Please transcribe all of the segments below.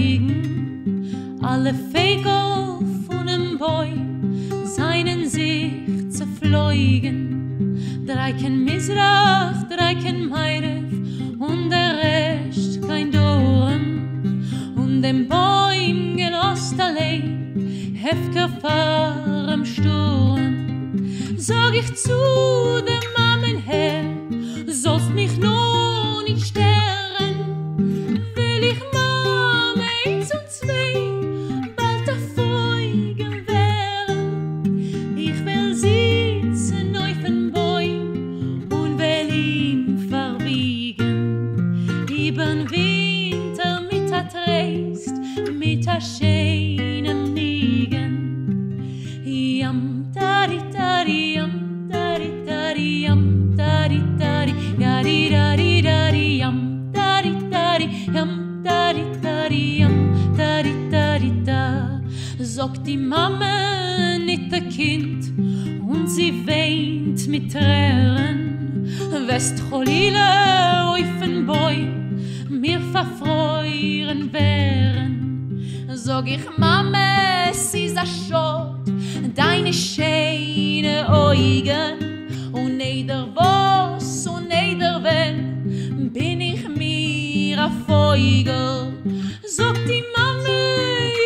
liegen. Alle Vögel von dem Bäum seinen sich zerfliegen. Drei kein Mizrach, drei kein Meiref und der Rest kein Dorn. Und dem Bäum gelost allein, Hefker fahr am Sturm. Sag ich zu dem Mammen her, sollst mich nur nicht sterben, will ich Mama eins und zwei bald erfolgen werden. Ich will sitzen auf den Bäumen und will ihn verbiegen, übern Winter mit der Trist, mit der schönen Liegen. Yam tari tari yam tari tari yam tari tari yari tari tari yam tari tari yam tari tari yam tari tari ta. Sagt die Mama nicht der Kind und sie weint mit Tränen. West Cholile auf den Bäum, mir verfreuren Bären. Sag ich Mama, es ist a Schott, deine schöne Augen. Und neder was und neder wenn, bin ich mir a Feugel. Sag die Mama,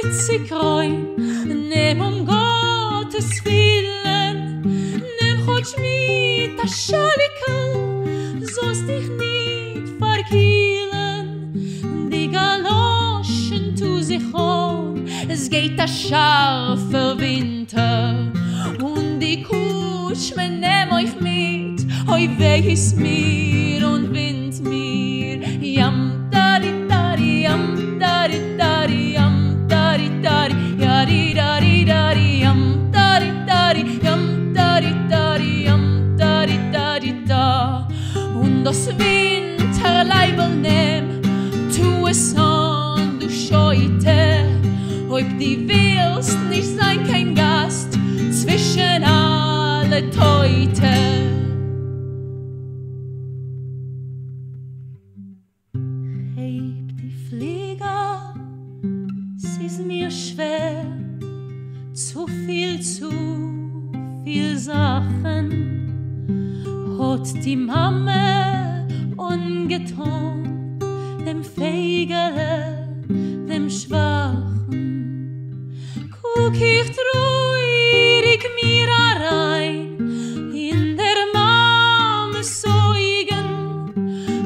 jetzt sie kräum, nimm Gottes Willen, nimm Chutz mit a Schalikel, sollst dich nicht verkehlen. Die Galoschen tu sich holen, es geht a scharfer Winter, und die Kutsch, man nehm euch mit, heu weh ist mir und wind mir. Yam tari tari, yam tari tari, yam tari tari, yari tari tari, yam tari tari, yam tari tari, yam tari tari ta. Und das Winterleibel nehm, tu es an, du Scheute, ob die willst nicht sein kein Gast, zwischen alle Teute. Heb die Flieger, es ist mir schwer, zu viel Sachen hat die Mama ungetan, dem Fegele, dem Schwachen. Guck ich ruhig mir herein in der Mames Augen,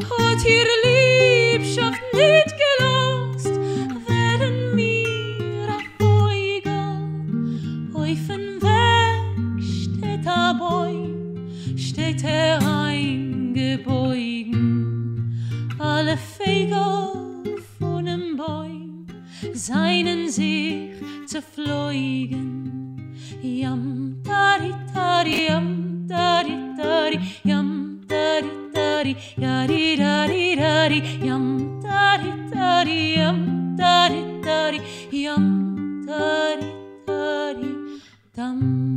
hat ihr Liebschaft nicht gelost, wären mir a Feugel. Auf dem Weg steht a Bäum, steht eingebogen, alle Feigel von dem Bäum seinen sich zerfliegen. Yam tari tari, yam tari tari, yam tari tari, yari tari tari, yam tari tari, yam tari tari, yam tari tari, tam.